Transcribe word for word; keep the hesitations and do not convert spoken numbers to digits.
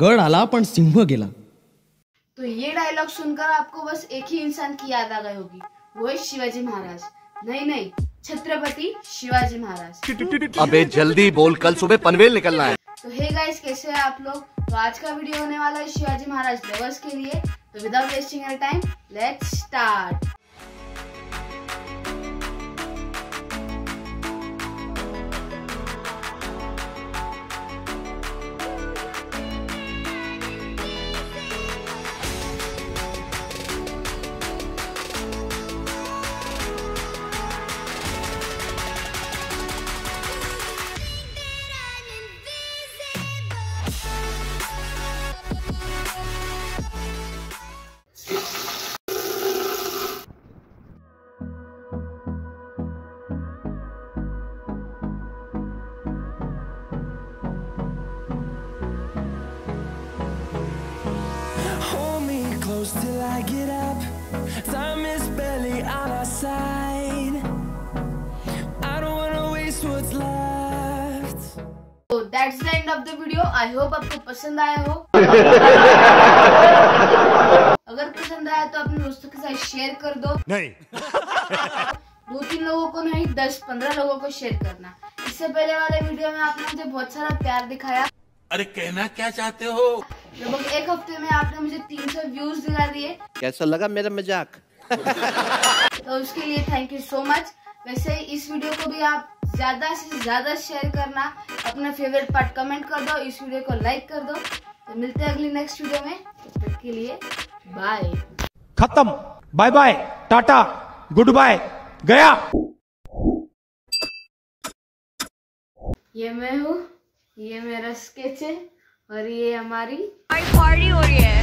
गढ़ आला पण सिंह गेला। तो ये डायलॉग सुनकर आपको बस एक ही इंसान की याद आ गई होगी, वो है शिवाजी महाराज। नहीं नहीं, छत्रपति शिवाजी महाराज। अबे जल्दी बोल, कल सुबह पनवेल निकलना है। तो हे गाइस, कैसे हैं आप लोग? तो आज का वीडियो होने वाला है शिवाजी महाराज लवर्स के लिए। तो without wasting your time, let's start. Till I get up, time is barely on our side. I don't wanna waste what's left. So that's the end of the video. I hope आपको पसंद आया हो। अगर पसंद आया तो अपने दोस्तों के साथ शेयर कर दो। नहीं, दो तीन लोगों को नहीं, दस पंद्रह लोगों को शेयर करना। इससे पहले वाले वीडियो में आपने मुझे बहुत सारा प्यार दिखाया। अरे कहना क्या चाहते हो? लगभग एक हफ्ते में आपने मुझे तीन सौ व्यूज दिला दिए। कैसा लगा मेरा मजाक? तो उसके लिए थैंक यू सो मच। वैसे इस वीडियो को भी आप ज्यादा से ज्यादा शेयर करना, अपना फेवरेट पार्ट कमेंट कर दो, इस वीडियो को लाइक कर दो। तो मिलते हैं अगली नेक्स्ट वीडियो में, तब तक के लिए बाय। खत्म, bye bye, Tata, good bye, गया। ये मैं हूँ, ये मेरा स्केच है और ये हमारी पार्टी हो रही है।